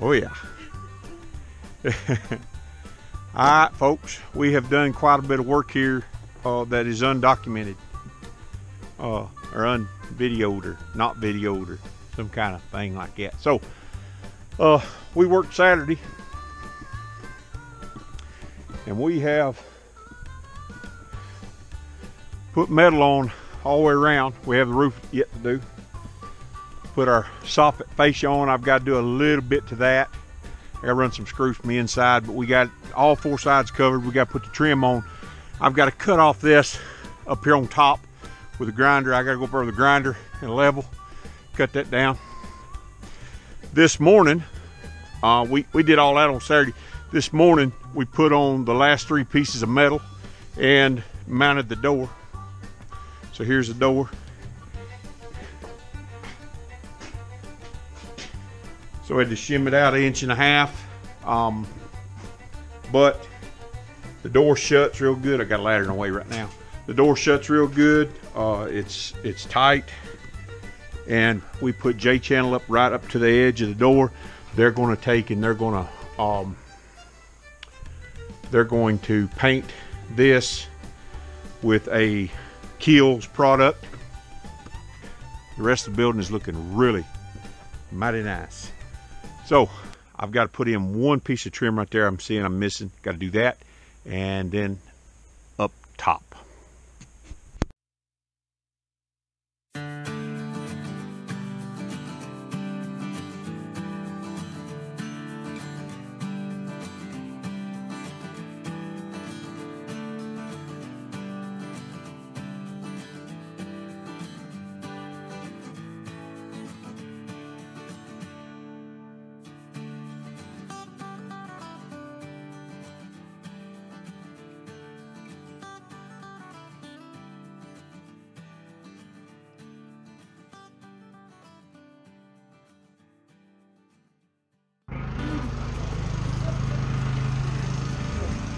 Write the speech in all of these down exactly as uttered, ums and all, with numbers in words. Oh yeah. Alright folks, we have done quite a bit of work here uh, that is undocumented. Uh, or unvideoed or not videoed or some kind of thing like that. So, uh, we worked Saturday. And we have put metal on all the way around. We have the roof yet to do. Put our soffit fascia on. I've got to do a little bit to that. I got to run some screws from the inside, but we got all four sides covered. We got to put the trim on. I've got to cut off this up here on top with a grinder. I got to go up over the grinder and level, cut that down. This morning, uh, we, we did all that on Saturday. This morning, we put on the last three pieces of metal and mounted the door. So here's the door. So we had to shim it out an inch and a half, um, but the door shuts real good. I got a ladder in the way right now. The door shuts real good. Uh, it's it's tight, and we put J channel up right up to the edge of the door. They're going to take and they're going to um, they're going to paint this with a Keels product. The rest of the building is looking really mighty nice. So I've got to put in one piece of trim right there. I'm seeing I'm missing. Got to do that, and then up top.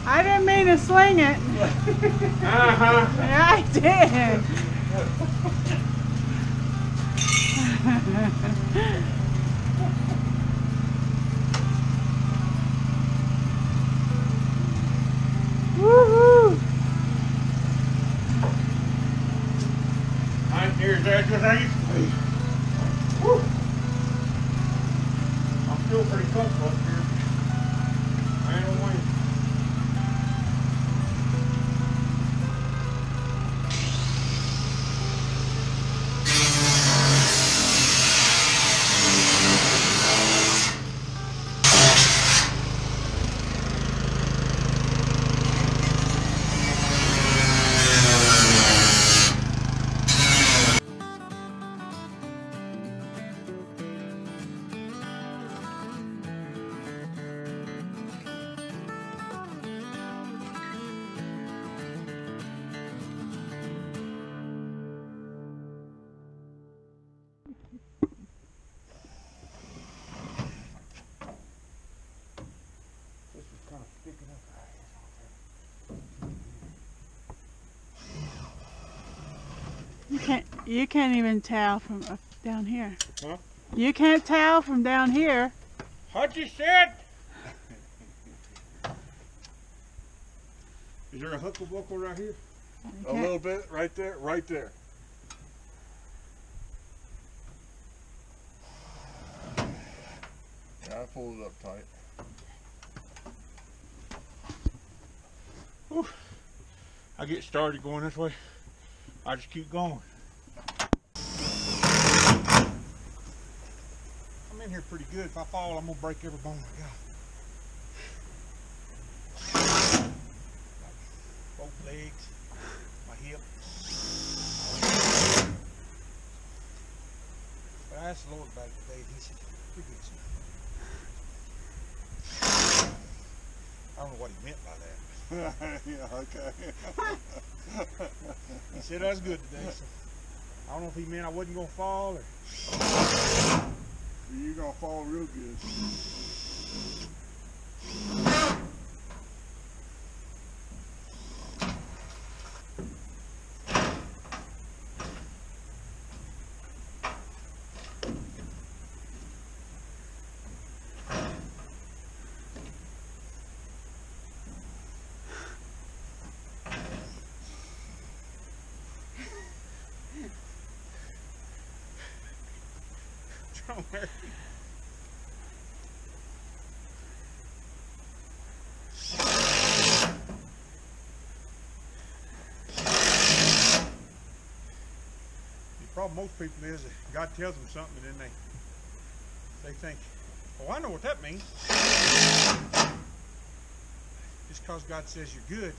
I didn't mean to sling it. Uh-huh. I did. Woohoo! I'm here as good as I used to be. Woo. I'm still pretty comfortable up here. I don't want to. You can't. You can't even tell from up down here. Huh? You can't tell from down here. What you said? Is there a huckle buckle right here? A little bit, right there, right there. Yeah, I pulled it up tight. Whew. I get started going this way. I just keep going. I'm in here pretty good. If I fall, I'm gonna break every bone I got. Both legs, my hip. But I asked the Lord about it today. He said, "Forget something." I don't know what he meant by that. Yeah, okay. He said that's good today. So I don't know if he meant I wasn't gonna fall or you're gonna fall real good. Don't worry. The problem most people is that God tells them something and then they, they think, oh, I know what that means. Just because God says you're good,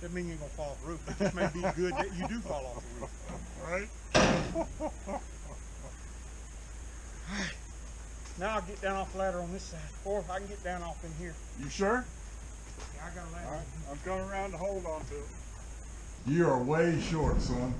that means you're going to fall off the roof. But it may be good that you do fall off the roof. Right? All right. Now I'll get down off the ladder on this side, or I can get down off in here. You sure? Yeah, I got a ladder. All right. I've got around to hold on to it. You are way short, son.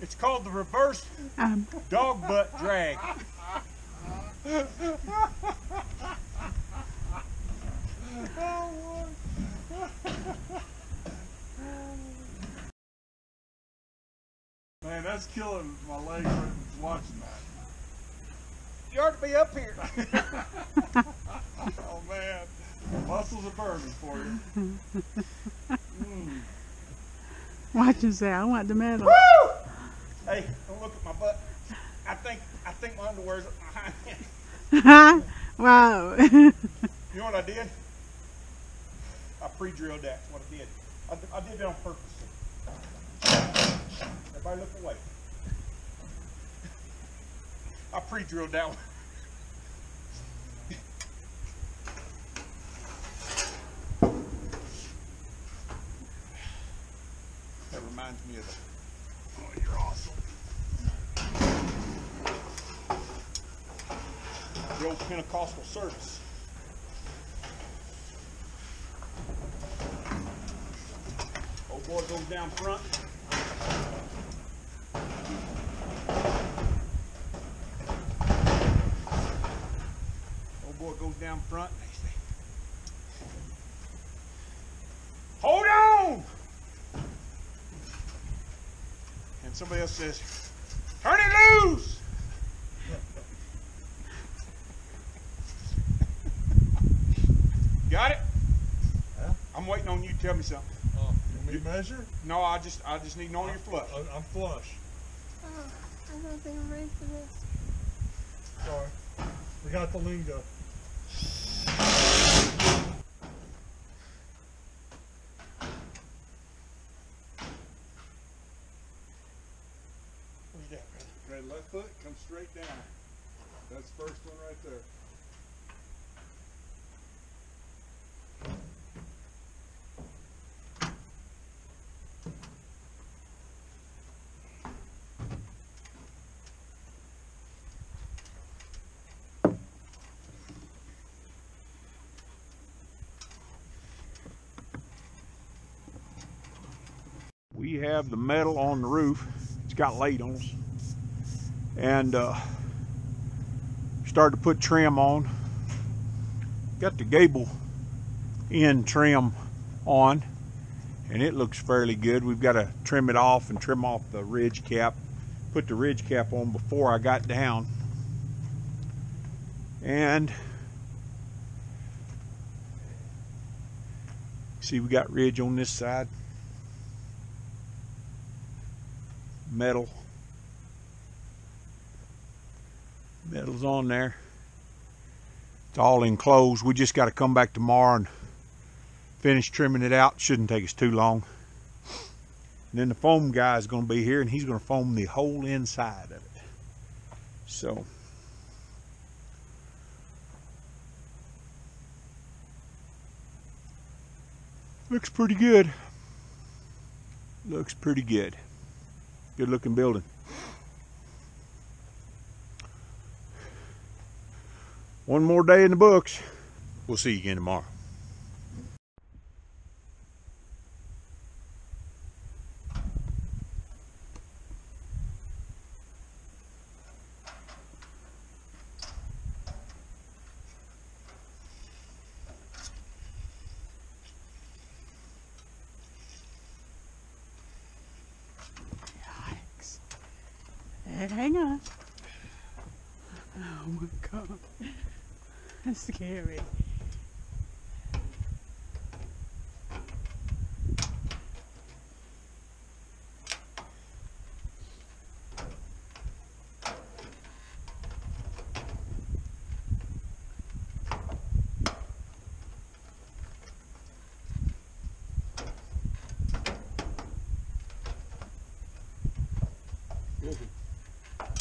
It's called the reverse um. dog butt drag. Oh, man, that's killing my legs right watching that. You ought to be up here. Oh, man. The muscles are burning for you. Mm. Watch him say, I want the medal. Woo! Hey, don't look at my butt. I think I think my underwear's up behind me. Wow. You know what I did? I pre-drilled that. That's what I did. I, I did that on purpose. Everybody look away. I pre-drilled that one. Reminds me of, oh, you're awesome. The old Pentecostal service. Old boy goes down front. Old boy goes down front. Hold on! Somebody else says, turn it loose! Got it? Huh? I'm waiting on you to tell me something. Uh, you need measure? No, I just I just need to know you're flush. I, I'm flush. Oh, I don't think I'm ready for this. Sorry. We got the lingo. That left foot comes straight down. That's the first one right there. We have the metal on the roof. It's got ladles. And uh, started to put trim on. Got the gable end trim on, and it looks fairly good. We've got to trim it off and trim off the ridge cap. Put the ridge cap on before I got down. And see, we got ridge on this side. Metal. Metal's on there. It's all enclosed. We just got to come back tomorrow and finish trimming it out. Shouldn't take us too long. And then the foam guy is going to be here, and he's going to foam the whole inside of it. So looks pretty good. Looks pretty good. Good looking building. One more day in the books. We'll see you again tomorrow. said, hang on. Oh my god. That's scary.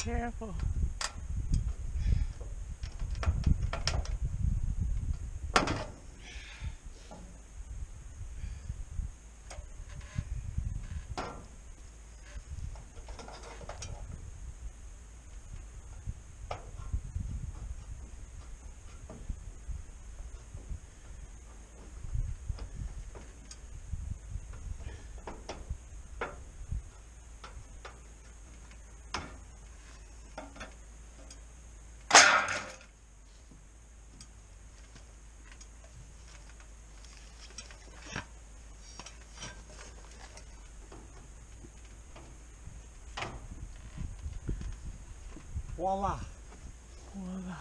Careful. Voila. Voila.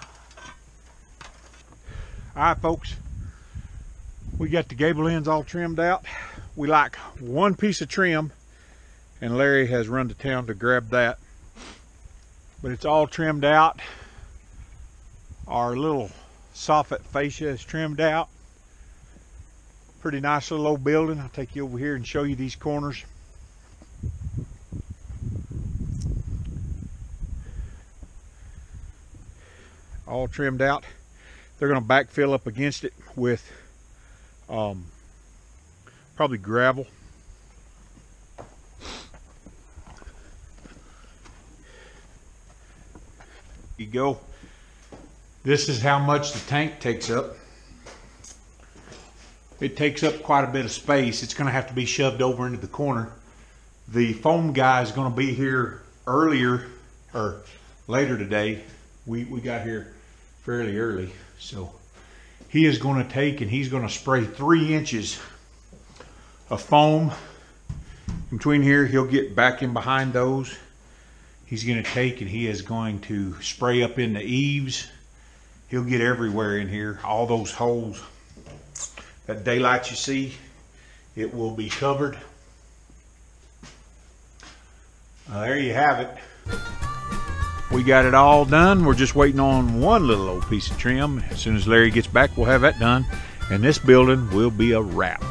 Alright folks, we got the gable ends all trimmed out. We like one piece of trim and Larry has run to town to grab that. But it's all trimmed out. Our little soffit fascia is trimmed out. Pretty nice little old building. I'll take you over here and show you these corners. All trimmed out. They're going to backfill up against it with um, probably gravel. You go. This is how much the tank takes up. It takes up quite a bit of space. It's going to have to be shoved over into the corner. The foam guy is going to be here earlier or later today. We, we got here fairly early, so he is going to take and he's going to spray three inches of foam in between here. He'll get back in behind those. He's going to take and he is going to spray up in the eaves. He'll get everywhere in here, all those holes. That daylight you see, it will be covered. Uh, there you have it. We got it all done. We're just waiting on one little old piece of trim. As soon as Larry gets back, we'll have that done. And this building will be a wrap.